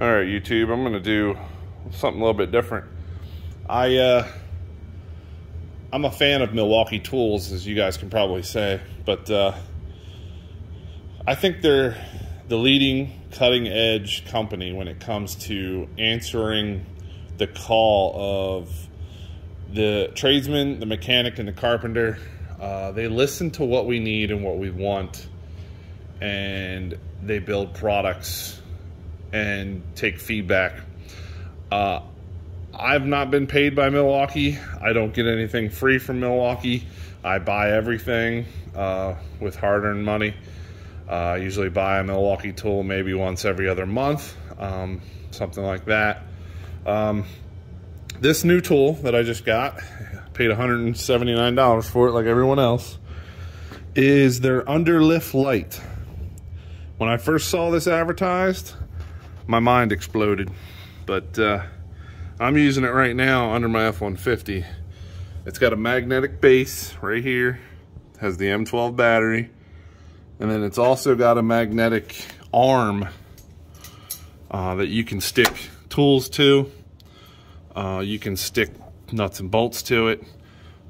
All right, YouTube, I'm gonna do something a little bit different. I'm a fan of Milwaukee Tools, as you guys can probably say, but I think they're the leading cutting edge company when it comes to answering the call of the tradesman, the mechanic, and the carpenter. They listen to what we need and what we want, and they build products and take feedback. I've not been paid by Milwaukee. I don't get anything free from Milwaukee. I buy everything with hard-earned money. I usually buy a Milwaukee tool maybe once every other month, something like that. This new tool that I just got, paid $179 for it like everyone else, is their Underlift Light. When I first saw this advertised, my mind exploded, but I'm using it right now under my F-150. It's got a magnetic base right here. It has the M12 battery. And then it's also got a magnetic arm that you can stick tools to. You can stick nuts and bolts to it.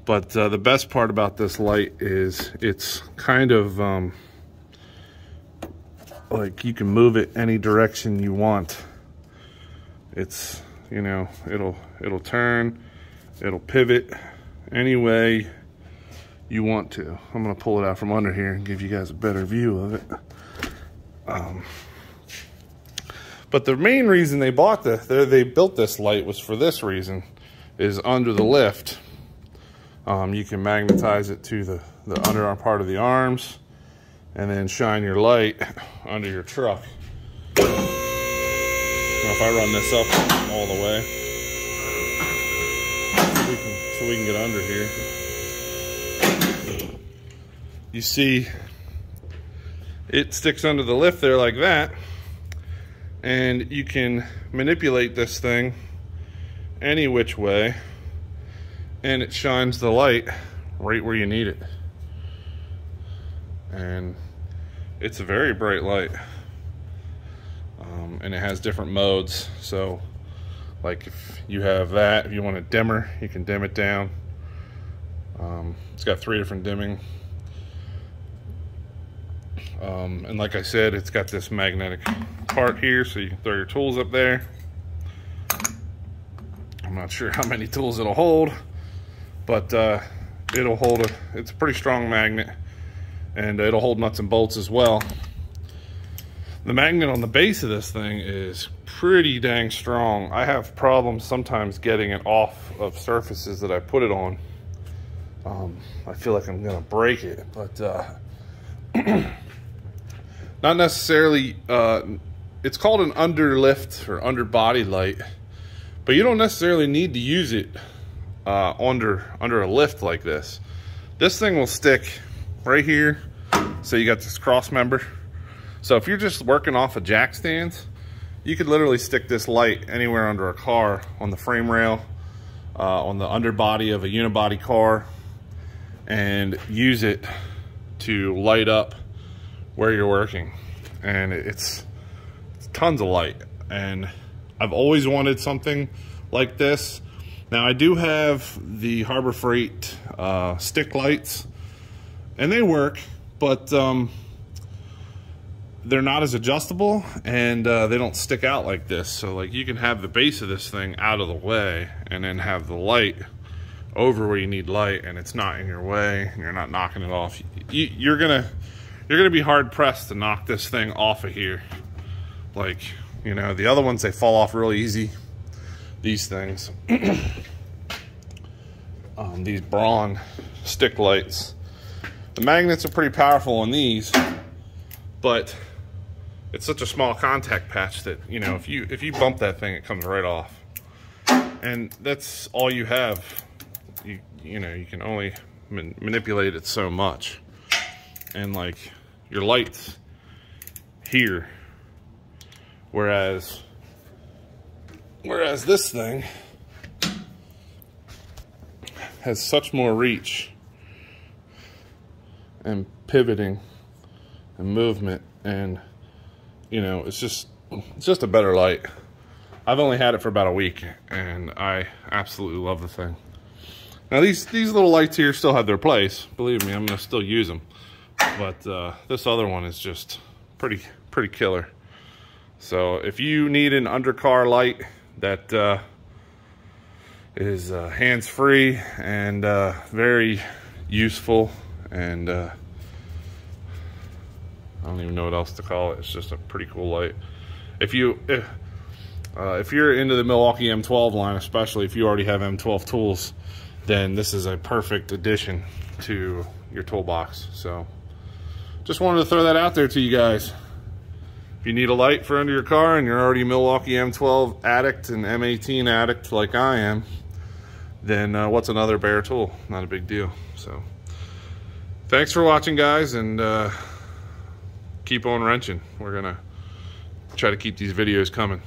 But the best part about this light is it's kind of like you can move it any direction you want. It's, you know, it'll turn, it'll pivot any way you want to. I'm gonna pull it out from under here and give you guys a better view of it. But the main reason they bought they built this light was for this reason, is under the lift. You can magnetize it to the underarm part of the arms and then shine your light under your truck. Now if I run this up all the way, so we can get under here. You see, it sticks under the lift there like that, and you can manipulate this thing any which way, and it shines the light right where you need it. And it's a very bright light. And it has different modes, so like if you have that, if you want a dimmer, you can dim it down. It's got three different dimming, and like I said, it's got this magnetic part here, so you can throw your tools up there. I'm not sure how many tools it'll hold, but it'll hold it's a pretty strong magnet, and it'll hold nuts and bolts as well. The magnet on the base of this thing is pretty dang strong. I have problems sometimes getting it off of surfaces that I put it on. I feel like I'm gonna break it, but not necessarily. It's called an underlift or underbody light, but you don't necessarily need to use it under a lift like this. This thing will stick right here, so you got this cross member. So if you're just working off of jack stands, you could literally stick this light anywhere under a car, on the frame rail, on the underbody of a unibody car, and use it to light up where you're working. And it's tons of light. And I've always wanted something like this. Now I do have the Harbor Freight stick lights, and they work, but they're not as adjustable, and they don't stick out like this. So like you can have the base of this thing out of the way and then have the light over where you need light, and it's not in your way and you're not knocking it off. You're gonna be hard pressed to knock this thing off of here. Like, you know, the other ones, they fall off real easy, these things. These Braun stick lights, the magnets are pretty powerful on these, but it's such a small contact patch that, you know, if you bump that thing, it comes right off. And that's all you have. You know, you can only manipulate it so much. And like your light's here, whereas this thing has such more reach and pivoting and movement, and you know, it's just It's just a better light. I've only had it for about a week, and I absolutely love the thing. Now these little lights here still have their place. Believe me, I'm gonna still use them. But this other one is just pretty killer. So if you need an undercar light that is hands-free and very useful, and I don't even know what else to call it. It's just a pretty cool light. If you're into the Milwaukee M12 line, especially if you already have M12 tools, then this is a perfect addition to your toolbox. So just wanted to throw that out there to you guys. If you need a light for under your car and you're already a Milwaukee M12 addict and M18 addict like I am, then what's another bare tool? Not a big deal. So thanks for watching, guys, and keep on wrenching. We're gonna try to keep these videos coming.